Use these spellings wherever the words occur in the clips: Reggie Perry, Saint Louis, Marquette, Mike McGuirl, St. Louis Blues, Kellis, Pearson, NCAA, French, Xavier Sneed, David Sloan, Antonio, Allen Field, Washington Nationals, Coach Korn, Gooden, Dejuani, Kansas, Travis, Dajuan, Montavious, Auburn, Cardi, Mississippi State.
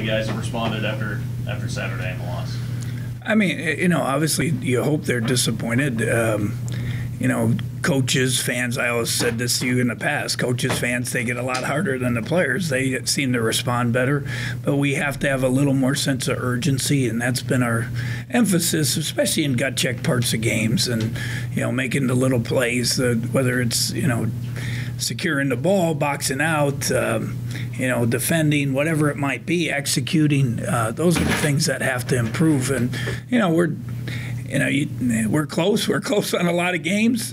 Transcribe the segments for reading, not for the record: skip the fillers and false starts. the guys that responded after Saturday and the loss? I mean, you know, obviously you hope they're disappointed. You know, coaches, fans, I always said this to you in the past, coaches, fans, they get a lot harder than the players. They seem to respond better, but we have to have a little more sense of urgency, and that's been our emphasis, especially in gut check parts of games and, you know, making the little plays, whether it's, you know, securing the ball, boxing out, you know, defending, whatever it might be, executing. Those are the things that have to improve. And, you know, we're close. We're close on a lot of games.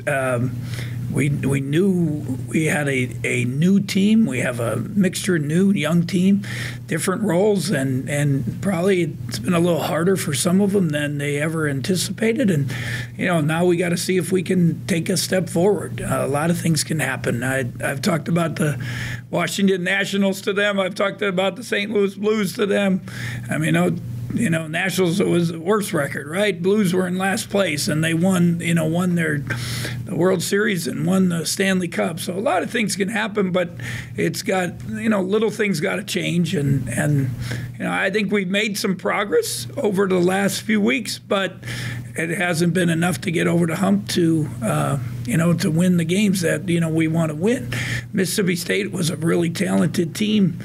We knew we had a new team. We have a mixture, new, young team, different roles, and probably it's been a little harder for some of them than they ever anticipated. And, you know, now we got to see if we can take a step forward. A lot of things can happen. I've talked about the Washington Nationals to them. I've talked about the St. Louis Blues to them. I mean, you know, Nationals was the worst record, right? Blues were in last place, and they won, you know, won the World Series and won the Stanley Cup. So a lot of things can happen, but it's got, you know, little things got to change. And, you know, I think we've made some progress over the last few weeks, but it hasn't been enough to get over the hump to, you know, to win the games that, you know, we want to win. Mississippi State was a really talented team,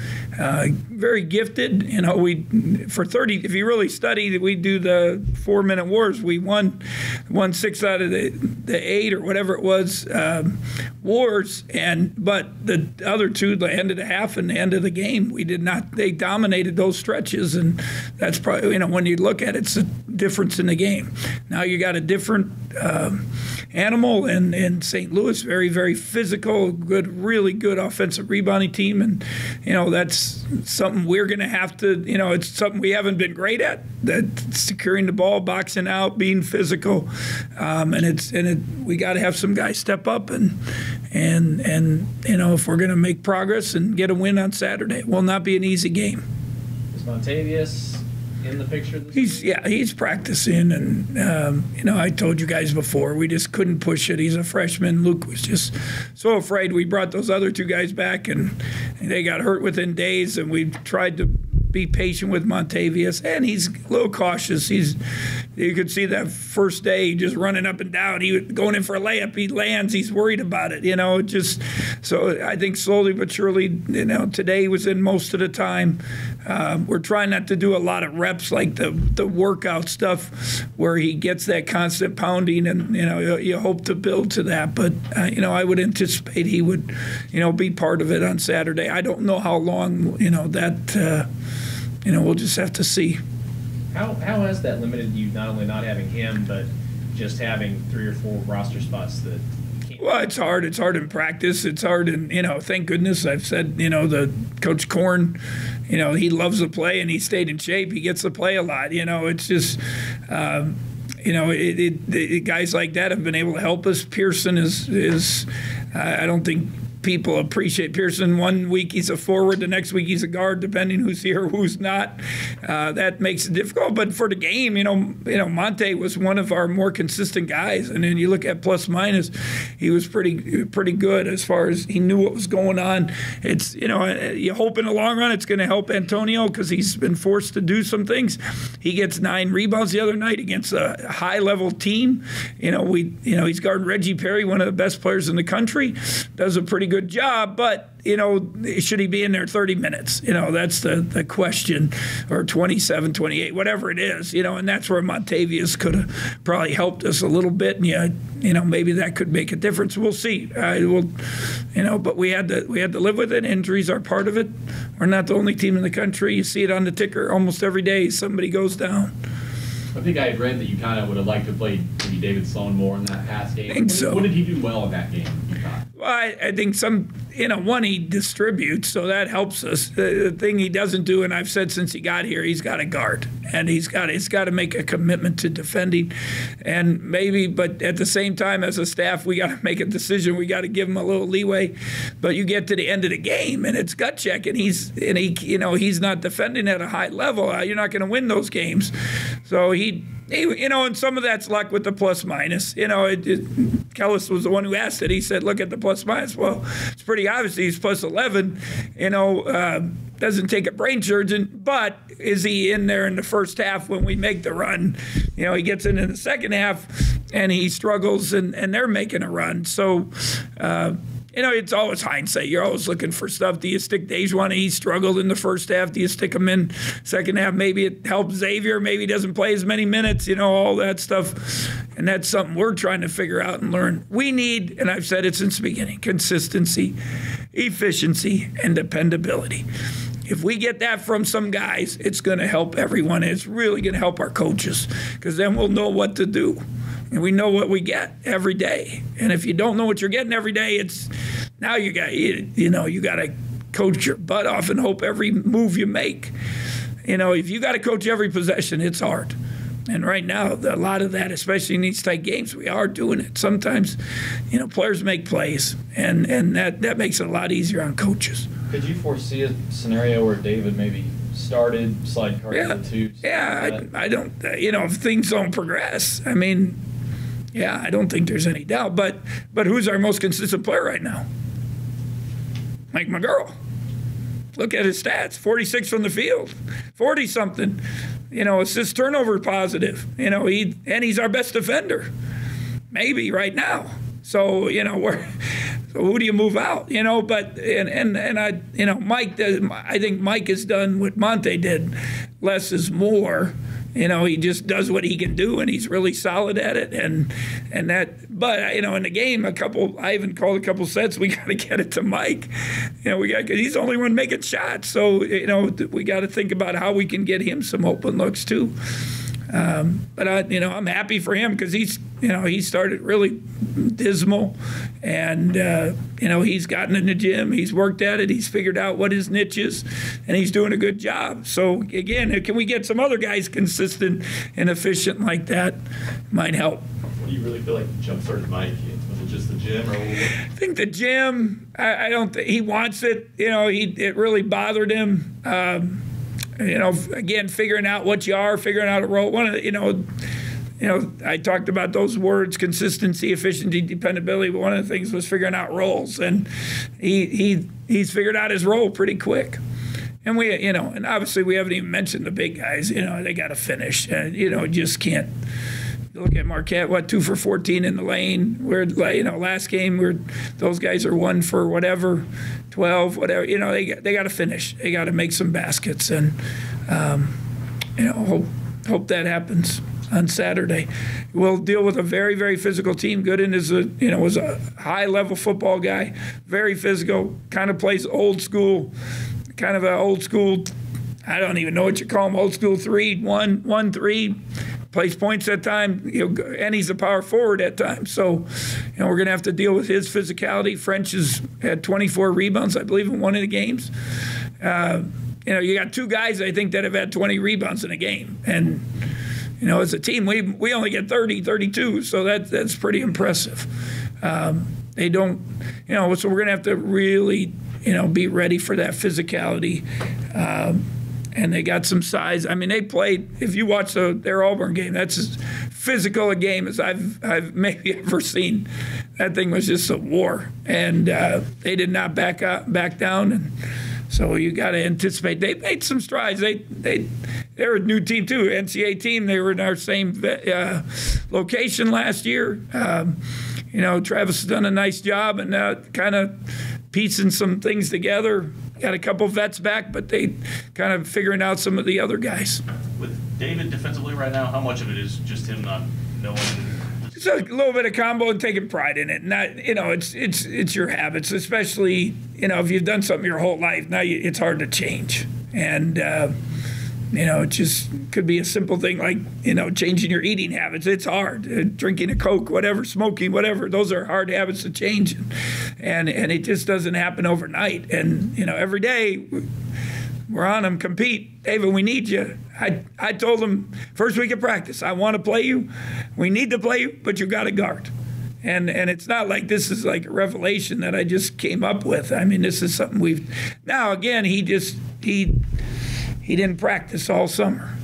very gifted. You know, if you really study, we do the 4-minute wars. We won 6 out of the 8 or whatever it was wars, but the other two, the end of the half and the end of the game, we did not. They dominated those stretches, and that's probably, you know, when you look at it, it's a difference in the game. Now you got a different animal in St. Louis, very, very physical, good, really good offensive rebounding team, and, you know, that's something we're going to have to, you know, it's something we haven't been great at, that securing the ball, boxing out, being physical, we got to have some guys step up and you know, if we're going to make progress and get a win on Saturday, it will not be an easy game. Is Montavious in the picture this week? Yeah, he's practicing, and you know, I told you guys before, we just couldn't push it. He's a freshman. Luke was just so afraid. We brought those other two guys back, and they got hurt within days, and we tried to be patient with Montavious, and he's a little cautious. You could see that first day just running up and down. He was going in for a layup. He lands. He's worried about it, you know. So I think slowly but surely, you know, today he was in most of the time. We're trying not to do a lot of reps like the workout stuff where he gets that constant pounding, and, you know, you hope to build to that. But, you know, I would anticipate he would, you know, be part of it on Saturday. I don't know how long, you know, that you know, we'll just have to see. How has that limited you, not only not having him, but just having 3 or 4 roster spots that you can't? Well, it's hard. It's hard in practice. It's hard in, you know, thank goodness I've said, you know, the Coach Korn, you know, he loves to play and he stayed in shape. He gets to play a lot. You know, it's just, you know, guys like that have been able to help us. Pearson is I don't think people appreciate Pearson. One week he's a forward, the next week he's a guard, depending who's here, who's not. That makes it difficult. But for the game, you know, Monte was one of our more consistent guys. And then you look at plus minus, he was pretty good as far as he knew what was going on. It's, you know, you hope in the long run it's going to help Antonio because he's been forced to do some things. He gets 9 rebounds the other night against a high-level team. You know, he's guarding Reggie Perry, one of the best players in the country. Does a pretty good job, but, you know, should he be in there 30 minutes? You know, that's the question, or 27, 28, whatever it is, you know, and that's where Montavious could have probably helped us a little bit, and, you know, maybe that could make a difference. We'll see. You know, but we had to live with it. Injuries are part of it. We're not the only team in the country. You see it on the ticker almost every day. Somebody goes down. I think I had read that you kind of would have liked to play maybe David Sloan more in that past game. I think so. What did he do well in that game, you thought? Well, I think he distributes, so that helps us. The thing he doesn't do, and I've said since he got here, he's got to guard, and he's got to make a commitment to defending, and maybe. But at the same time, as a staff, we got to make a decision. We got to give him a little leeway. But you get to the end of the game, and it's gut check, and he's not defending at a high level. You're not going to win those games, so you know, and some of that's luck with the plus minus. You know, Kellis was the one who asked it. He said, look at the plus minus. Well, it's pretty obvious he's plus 11. You know, Doesn't take a brain surgeon, but is he in there in the first half when we make the run? You know, he gets into the second half and he struggles, and they're making a run. So, you know, it's always hindsight. You're always looking for stuff. Do you stick Dejuani? He struggled in the first half. Do you stick him in second half? Maybe it helps Xavier. Maybe he doesn't play as many minutes, you know, all that stuff. And that's something we're trying to figure out and learn. We need, and I've said it since the beginning, consistency, efficiency, and dependability. If we get that from some guys, it's going to help everyone. It's really going to help our coaches, because then we'll know what to do. And we know what we get every day. And if you don't know what you're getting every day, it's now you got to coach your butt off and hope every move you make. You know, if you got to coach every possession, it's hard. And right now, a lot of that, especially in these tight games, we are doing it. Sometimes, you know, players make plays, and that makes it a lot easier on coaches. Could you foresee a scenario where David maybe started slide Cardi into? Yeah, like I don't. You know, if things don't progress, I mean, yeah, I don't think there's any doubt. But who's our most consistent player right now? Mike McGuirl. Look at his stats: 46 from the field, 40-something. You know, assist turnover positive. You know, he's our best defender, maybe right now. So you know, so who do you move out? You know, but and I, you know, Mike does. I think Mike has done what Monte did. Less is more. You know, he just does what he can do, and he's really solid at it. And that, but you know, in the game, I even called a couple sets. We got to get it to Mike. You know, because he's the only one making shots. So you know, we got to think about how we can get him some open looks too. But you know, I'm happy for him, because he started really dismal, and you know, he's gotten in the gym, he's worked at it, he's figured out what his niche is, and he's doing a good job. So again, can we get some other guys consistent and efficient like that? Might help. What do you really feel like jump-started Mike? Was it just the gym, or? I think the gym. I don't think he wants it. You know, it really bothered him. You know, again, figuring out what you are, figuring out a role. One of the, you know, I talked about those words: consistency, efficiency, dependability. But one of the things was figuring out roles, and he's figured out his role pretty quick. And we, you know, and obviously we haven't even mentioned the big guys. You know, they got to finish, and you know, just can't. Look at Marquette, what, 2 for 14 in the lane. We're, you know, last game, those guys are 1 for 12, whatever. You know, they got to finish. They got to make some baskets, and you know, hope that happens on Saturday. We'll deal with a very, very physical team. Gooden is was a high level football guy, very physical. Kind of plays old school, kind of an old school. I don't even know what you call him. Old school 3-1-1-3. Plays points at time, you know, and he's a power forward at times. So, you know, we're going to have to deal with his physicality. French has had 24 rebounds, I believe, in one of the games. You know, you got two guys, I think, that have had 20 rebounds in a game, and you know, as a team, we only get 30, 32. So that's pretty impressive. They don't, you know, so we're going to have to really, you know, be ready for that physicality. And they got some size. I mean, they played. If you watch their Auburn game, that's as physical a game as I've maybe ever seen. That thing was just a war, and they did not back down. And so you got to anticipate. They made some strides. They're a new team too, NCAA team. They were in our same location last year. You know, Travis has done a nice job, and kind of piecing some things together. Got a couple vets back, but they kind of figuring out some of the other guys. With David defensively right now, how much of it is just him not knowing? It's a little bit of combo and taking pride in it. Not, you know, it's your habits, especially, you know, if you've done something your whole life. Now it's hard to change, and you know, it just could be a simple thing like, you know, changing your eating habits. It's hard. Drinking a Coke, whatever, smoking, whatever. Those are hard habits to change. And it just doesn't happen overnight. And, you know, every day we're on them, compete. David, we need you. I told them first week of practice, I want to play you. We need to play you, but you got to guard. And it's not like this is like a revelation that I just came up with. I mean, this is something we've – now, again, he didn't practice all summer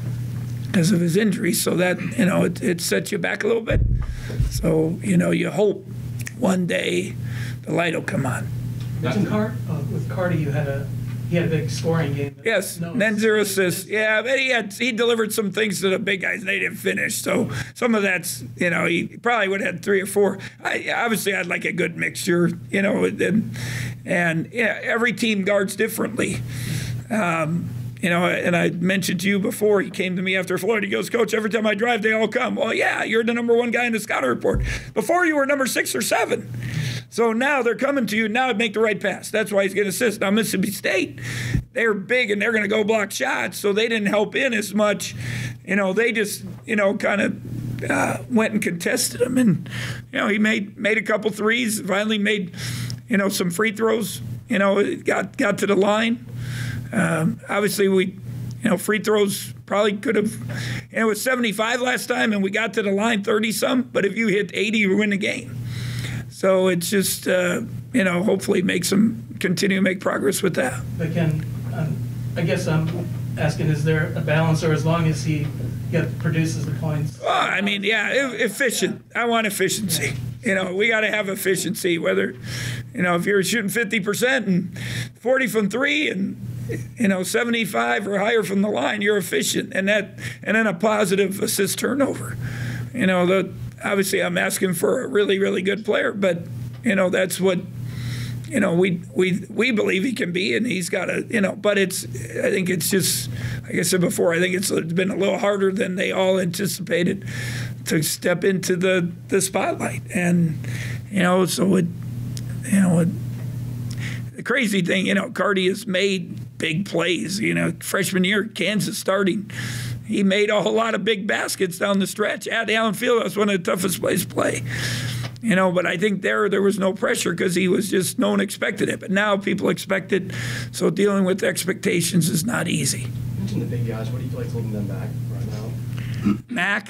because of his injury, so that, you know, it sets you back a little bit. So, you know, you hope one day the light will come on. With Cardi, you had a big scoring game. Yes, no, then 0 assists. Yeah, but he delivered some things to the big guys and they didn't finish. So some of that's, you know, he probably would have had 3 or 4. Obviously, I'd like a good mixture, you know, and yeah, every team guards differently. You know, and I mentioned to you before, he came to me after Florida. He goes, Coach, every time I drive, they all come. Well, yeah, you're the #1 guy in the scouting report. Before, you were number 6 or 7. So now they're coming to you. Now make the right pass. That's why he's going to assist. Now, Mississippi State, they're big, and they're going to go block shots, so they didn't help in as much. You know, they just, you know, kind of went and contested him. And, you know, he made a couple threes, finally made, you know, some free throws. You know, got to the line. Obviously, we, you know, free throws probably could have, you know, it was 75 last time, and we got to the line 30-some. But if you hit 80, you win the game. So it's just, you know, hopefully make some, continue to make progress with that. But Ken, I guess I'm asking, is there a balance, or as long as he produces the points? Well, I mean, yeah, efficient. Yeah. I want efficiency. Yeah. You know, we got to have efficiency, whether, you know, if you're shooting 50% and 40 from 3 and, you know, 75 or higher from the line, you're efficient. And that, and then a positive assist turnover. You know, the, obviously I'm asking for a really, really good player, but, you know, that's what, you know, we believe he can be, and he's got to, you know, but it's, I think it's just, like I said before, I think it's been a little harder than they all anticipated to step into the spotlight. And, you know, so it, you know, it, the crazy thing, you know, Cardi has made big plays. You know, freshman year, Kansas starting, he made a whole lot of big baskets down the stretch at Allen Field. That's one of the toughest plays to play. You know, but I think there was no pressure because he was just, no one expected it. But now people expect it, so dealing with expectations is not easy. You mentioned the big guys. What do you like holding them back right now? Mac?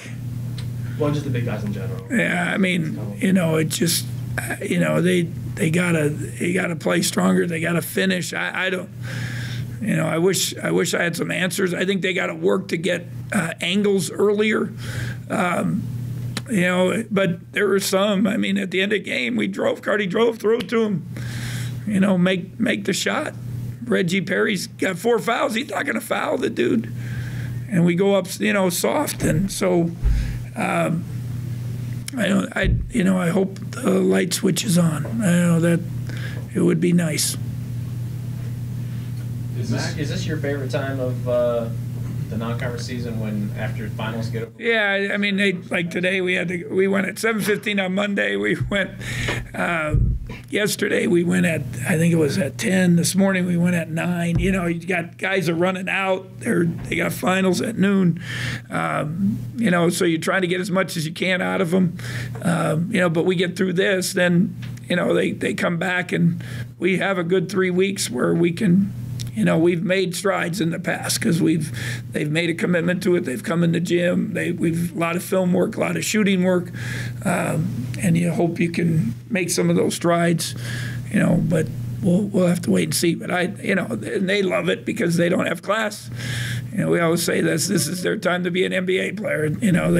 Well, just the big guys in general. Yeah, I mean, you know, it just, you know, they gotta play stronger. They gotta finish. I don't, you know, I wish I had some answers. I think they gotta work to get angles earlier. You know, but there were some. I mean, at the end of the game, we drove. Cardi drove through to him. You know, make the shot. Reggie Perry's got 4 fouls. He's not going to foul the dude. And we go up, you know, soft. And so, you know, I hope the light switch is on. I know that it would be nice. Is this your favorite time of? The non-conference season, when after finals get over? Yeah, I mean, they, like today we went at 7:15 on Monday. We went yesterday. We went at, I think it was at 10. This morning we went at 9. You know, you got guys are running out. They got finals at noon. You know, so you're trying to get as much as you can out of them. You know, but we get through this, then you know they come back and we have a good 3 weeks where we can. You know, we've made strides in the past because they've made a commitment to it. They've come in the gym. We've a lot of film work, a lot of shooting work, and you hope you can make some of those strides. You know, but we'll have to wait and see. But you know, and they love it because they don't have class. You know, we always say this is their time to be an NBA player. You know,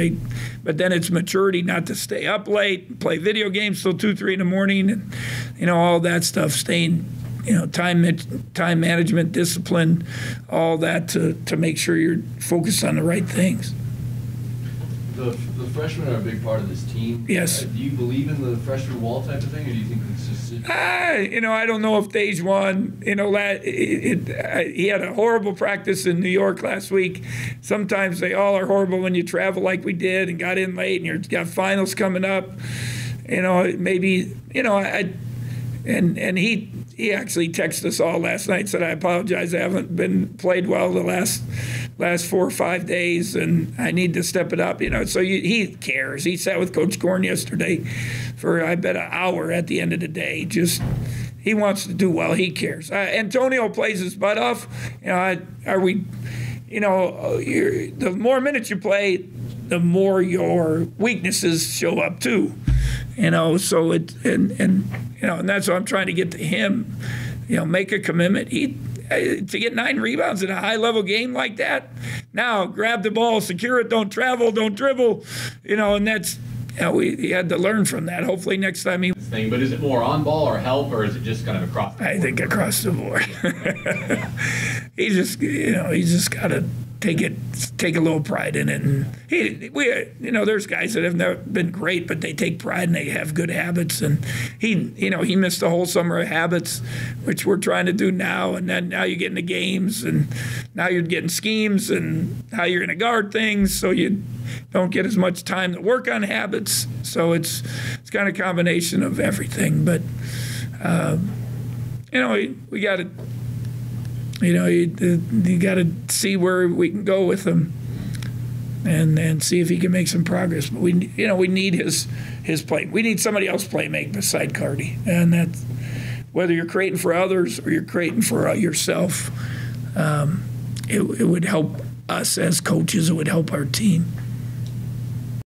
but then it's maturity not to stay up late, play video games till 2, 3 in the morning, and you know all that stuff. Staying. You know, time management, discipline, all that to make sure you're focused on the right things. The freshmen are a big part of this team. Yes. Do you believe in the freshman wall type of thing, or do you think it's just? You know, I don't know if Dajuan. You know, he had a horrible practice in New York last week. Sometimes they all are horrible when you travel like we did and got in late, and you've got finals coming up. You know, maybe you know I. And he actually texted us all last night, said, I apologize, I haven't been played well the last 4 or 5 days, and I need to step it up. You know, so he cares. He sat with Coach Korn yesterday for, I bet, an hour at the end of the day. Just he wants to do well. He cares. Antonio plays his butt off. You know, you know, the more minutes you play, the more your weaknesses show up too. You know, so you know, and that's what I'm trying to get to him. You know, make a commitment. To get 9 rebounds in a high-level game like that. Now, grab the ball, secure it. Don't travel. Don't dribble. You know, and that's he had to learn from that. Hopefully next time he... But is it more on ball or help, or is it just kind of across the board? I think across the board. He just, you know, he's just got to take a little pride in it. And you know, there's guys that have never been great, but they take pride and they have good habits. And he, you know, he missed a whole summer of habits, which we're trying to do now. And then now you get into games, and now you're getting schemes, and how you're going to guard things, so you don't get as much time to work on habits. So it's kind of a combination of everything. But you know, we got to. You know, you got to see where we can go with him, and see if he can make some progress. But we, you know, we need his play. We need somebody else playmaking beside Cardi, and that's whether you're creating for others or you're creating for yourself. It would help us as coaches. It would help our team.